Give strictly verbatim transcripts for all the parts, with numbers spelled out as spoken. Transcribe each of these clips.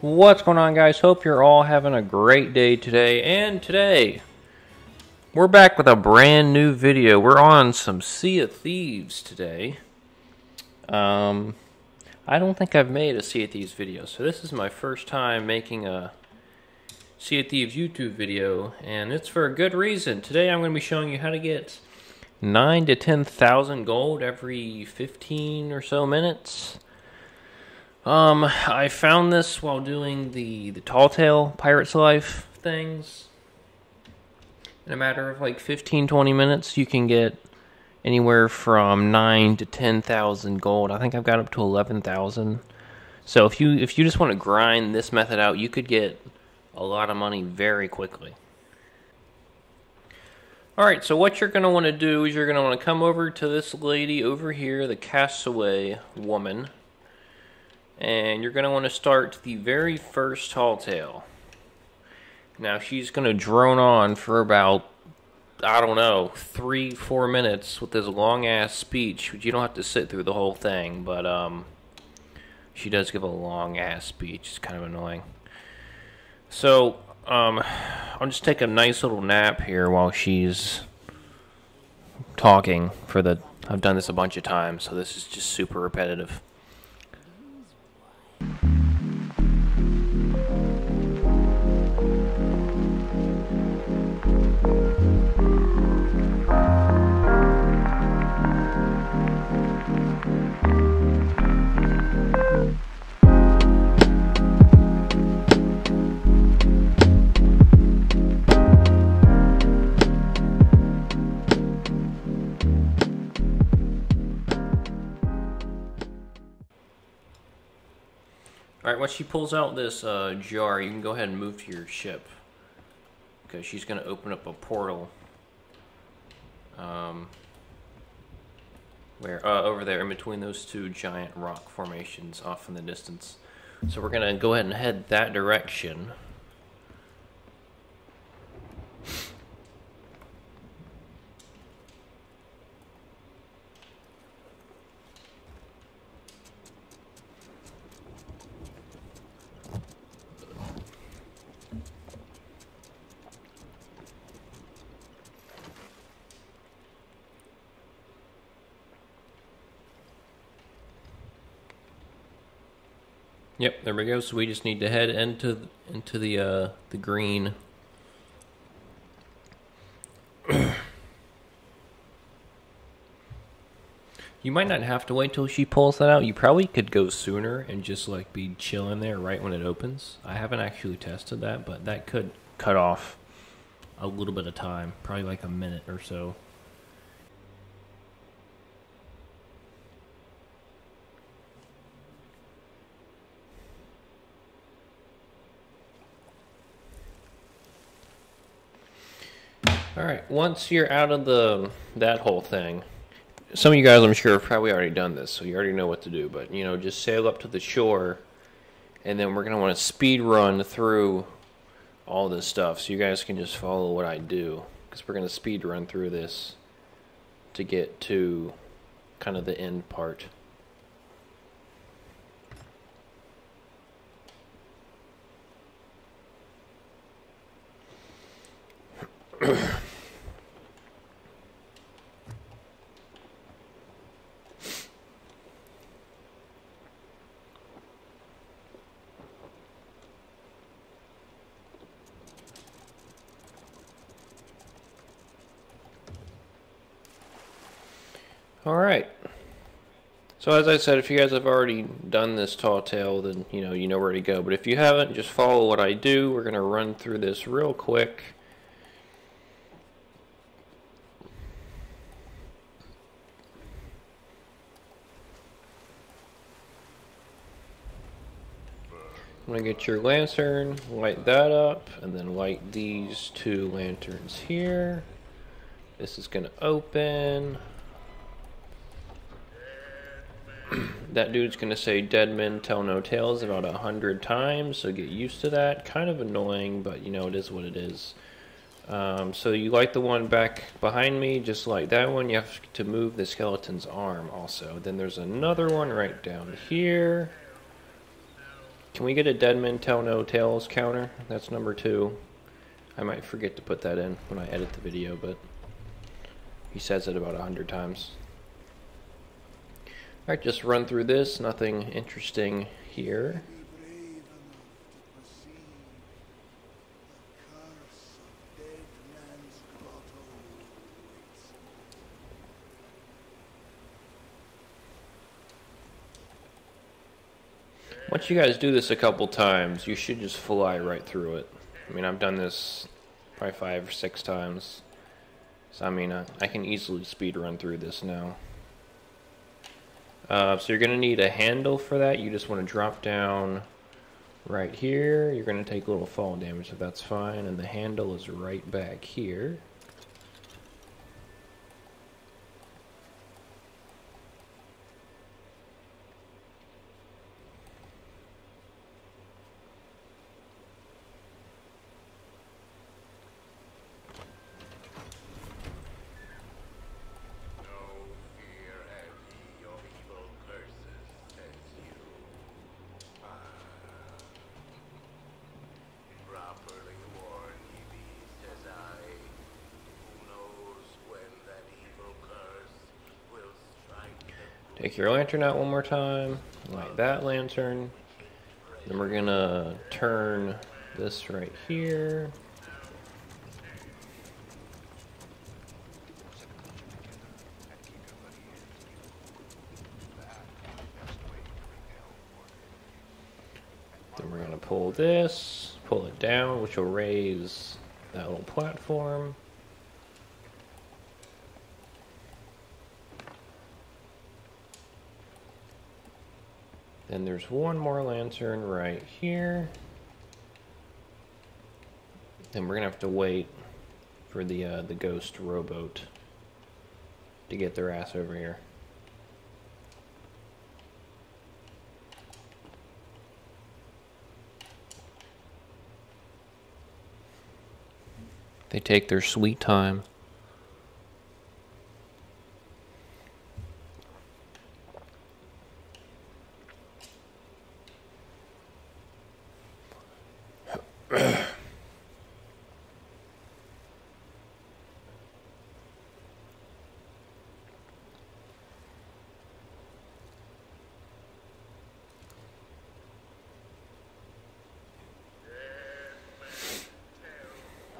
What's going on, guys? Hope you're all having a great day today. And today we're back with a brand new video. We're on some Sea of Thieves today. um I don't think I've made a Sea of Thieves video, so this is my first time making a Sea of Thieves YouTube video, and it's for a good reason. Today I'm going to be showing you how to get nine to ten thousand gold every fifteen or so minutes. Um, I found this while doing the, the Tall Tale Pirate's Life things. In a matter of like fifteen to twenty minutes, you can get anywhere from nine to ten thousand gold. I think I've got up to eleven thousand. So if you if you just want to grind this method out, you could get a lot of money very quickly. Alright, so what you're going to want to do is you're going to want to come over to this lady over here, the Castaway woman. And you're going to want to start the very first tall tale. Now she's going to drone on for about, I don't know, three, four minutes with this long-ass speech, which you don't have to sit through the whole thing, but um, she does give a long-ass speech. It's kind of annoying. So um, I'll just take a nice little nap here while she's talking for the... I've done this a bunch of times, so this is just super repetitive. Alright, once she pulls out this uh, jar, you can go ahead and move to your ship, because she's going to open up a portal um, where uh, over there in between those two giant rock formations off in the distance. So we're going to go ahead and head that direction. Yep, there we go. So we just need to head into into the uh, the green. You might not have to wait till she pulls that out. You probably could go sooner and just like be chilling there right when it opens. I haven't actually tested that, but that could cut off a little bit of time, probably like a minute or so. Alright, once you're out of the that whole thing, some of you guys I'm sure have probably already done this, so you already know what to do, but you know, just sail up to the shore, and then we're going to want to speed run through all this stuff, so you guys can just follow what I do, because we're going to speed run through this to get to kind of the end part. Alright, so as I said, if you guys have already done this tall tale, then you know, you know where to go. But if you haven't, just follow what I do. We're going to run through this real quick. I'm going to get your lantern, light that up, and then light these two lanterns here. This is going to open... That dude's going to say, "Dead men tell no tales," about a hundred times, so get used to that. Kind of annoying, but you know, it is what it is. Um, so you light the one back behind me, just like that one. You have to move the skeleton's arm also. Then there's another one right down here. Can we get a dead men tell no tales counter? That's number two. I might forget to put that in when I edit the video, but he says it about a hundred times. Alright, just run through this. Nothing interesting here. Once you guys do this a couple times, you should just fly right through it. I mean, I've done this probably five or six times. So, I mean, I, I can easily speed run through this now. Uh, so you're going to need a handle for that. You just want to drop down right here. You're going to take a little fall damage, so that's fine. And the handle is right back here. Take your lantern out one more time, light that lantern, then we're gonna turn this right here. Then we're gonna pull this, pull it down, which will raise that little platform. Then there's one more lantern right here. Then we're gonna have to wait for the uh, the ghost rowboat to get their ass over here. They take their sweet time.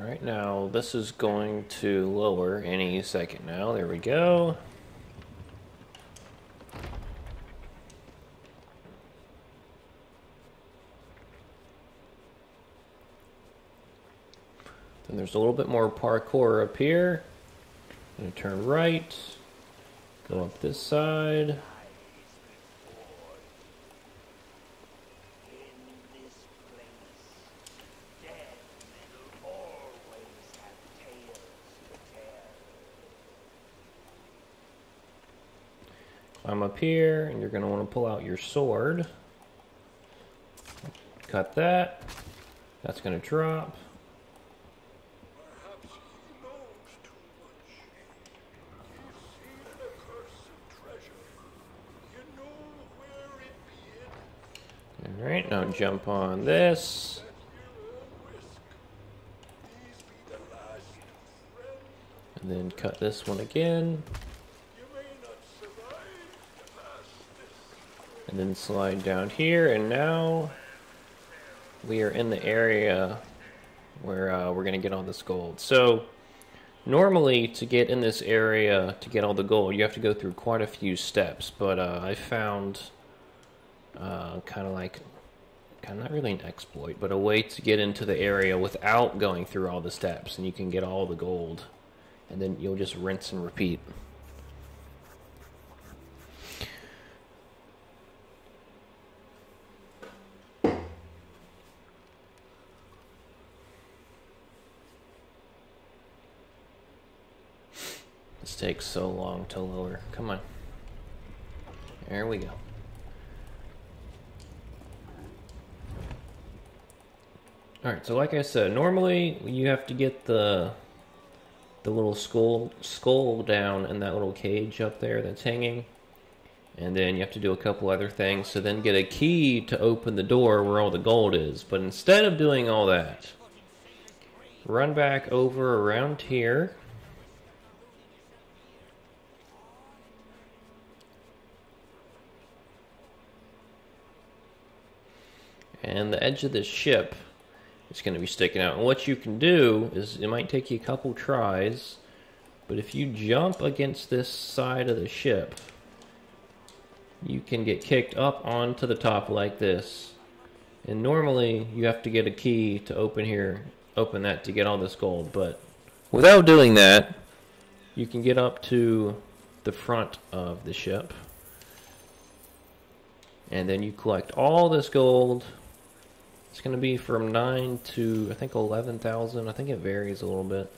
Alright, now this is going to lower any second now. There we go. Then there's a little bit more parkour up here. I'm going to turn right, go up this side. I'm up here, and you're going to want to pull out your sword. Cut that. That's going to drop. Perhaps he knows too much. He's seen a cursed treasure. You know where it be in. All right, now jump on this. And then cut this one again. And then slide down here, and now we are in the area where uh, we're going to get all this gold. So normally to get in this area, to get all the gold, you have to go through quite a few steps. But uh, I found uh, kind of like, kind of not really an exploit, but a way to get into the area without going through all the steps. And you can get all the gold, and then you'll just rinse and repeat. This takes so long to lower. Come on. There we go. Alright, so like I said, normally you have to get the the little skull, skull down in that little cage up there that's hanging. And then you have to do a couple other things. So then get a key to open the door where all the gold is. But instead of doing all that, run back over around here. And the edge of this ship is going to be sticking out. And what you can do is, it might take you a couple tries, but if you jump against this side of the ship, you can get kicked up onto the top like this. And normally you have to get a key to open here, open that to get all this gold, but without doing that, you can get up to the front of the ship. And then you collect all this gold. It's going to be from nine to, I think, eleven thousand. I think it varies a little bit.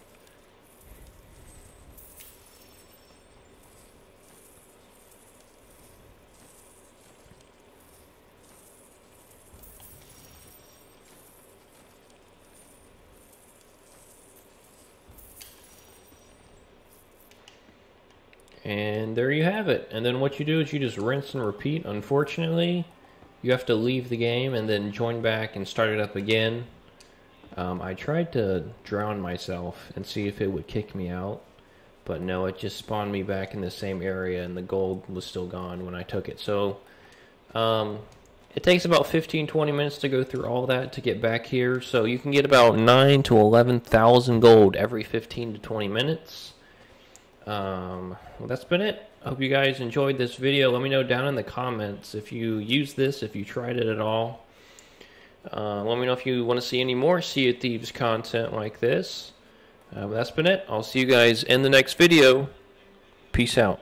And there you have it. And then what you do is you just rinse and repeat. Unfortunately, you have to leave the game and then join back and start it up again. Um, I tried to drown myself and see if it would kick me out, but no, it just spawned me back in the same area and the gold was still gone when I took it. So um, it takes about fifteen to twenty minutes to go through all that to get back here. So you can get about nine to eleven thousand gold every fifteen to twenty minutes. Um, well, that's been it. I hope you guys enjoyed this video. Let me know down in the comments if you used this, if you tried it at all. Uh, let me know if you want to see any more Sea of Thieves content like this. Uh, well, that's been it. I'll see you guys in the next video. Peace out.